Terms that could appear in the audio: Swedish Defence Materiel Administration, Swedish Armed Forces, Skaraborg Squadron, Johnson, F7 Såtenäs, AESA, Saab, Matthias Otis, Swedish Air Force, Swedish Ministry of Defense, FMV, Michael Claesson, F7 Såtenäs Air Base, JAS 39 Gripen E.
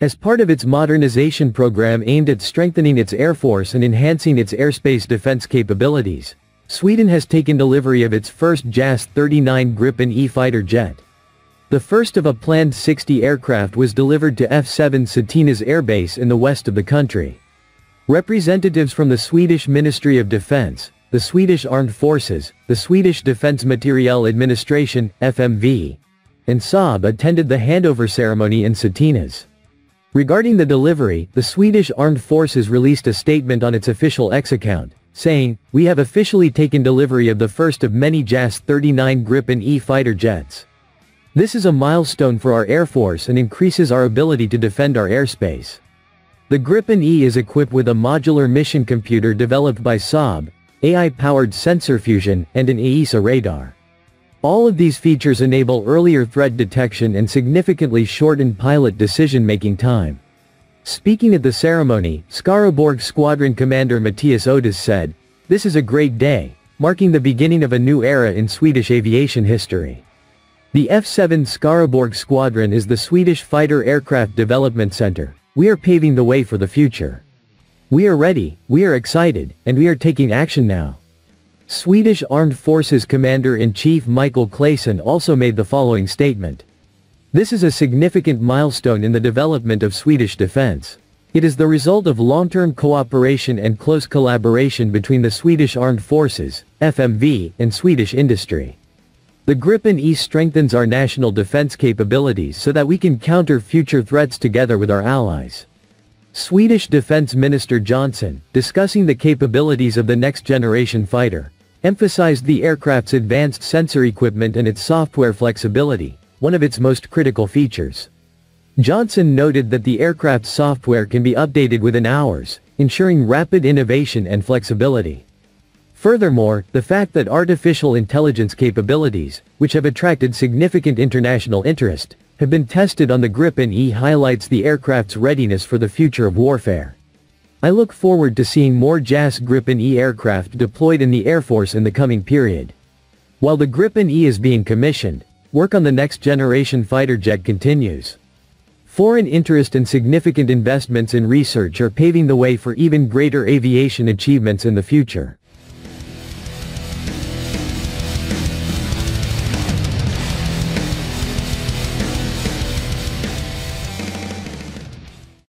as part of its modernization program aimed at strengthening its air force and enhancing its airspace defense capabilities. Sweden has taken delivery of its first JAS 39 Gripen E fighter jet. The first of a planned 60 aircraft was delivered to F7 Såtenäs Air Base in the west of the country. Representatives from the Swedish Ministry of Defense, the Swedish Armed Forces, the Swedish Defense Materiel Administration, FMV, and Saab attended the handover ceremony in Såtenäs. Regarding the delivery, the Swedish Armed Forces released a statement on its official X account, saying, "We have officially taken delivery of the first of many JAS 39 Gripen E fighter jets. This is a milestone for our Air Force and increases our ability to defend our airspace." The Gripen E is equipped with a modular mission computer developed by Saab, AI-powered sensor fusion, and an AESA radar. All of these features enable earlier threat detection and significantly shorten pilot decision-making time. Speaking at the ceremony, Skaraborg Squadron Commander Matthias Otis said, "This is a great day, marking the beginning of a new era in Swedish aviation history." The F7 Skaraborg Squadron is the Swedish Fighter Aircraft Development Center. "We are paving the way for the future. We are ready, we are excited, and we are taking action now." Swedish Armed Forces Commander-in-Chief Michael Claesson also made the following statement. "This is a significant milestone in the development of Swedish defense. It is the result of long-term cooperation and close collaboration between the Swedish Armed Forces, FMV, and Swedish industry. The Gripen E strengthens our national defense capabilities so that we can counter future threats together with our allies." Swedish Defense Minister Johnson, discussing the capabilities of the next-generation fighter, emphasized the aircraft's advanced sensor equipment and its software flexibility, one of its most critical features. Johnson noted that the aircraft's software can be updated within hours, ensuring rapid innovation and flexibility. Furthermore, the fact that artificial intelligence capabilities, which have attracted significant international interest, have been tested on the Gripen E highlights the aircraft's readiness for the future of warfare. "I look forward to seeing more JAS Gripen E aircraft deployed in the Air Force in the coming period." While the Gripen E is being commissioned, work on the next-generation fighter jet continues. Foreign interest and significant investments in research are paving the way for even greater aviation achievements in the future.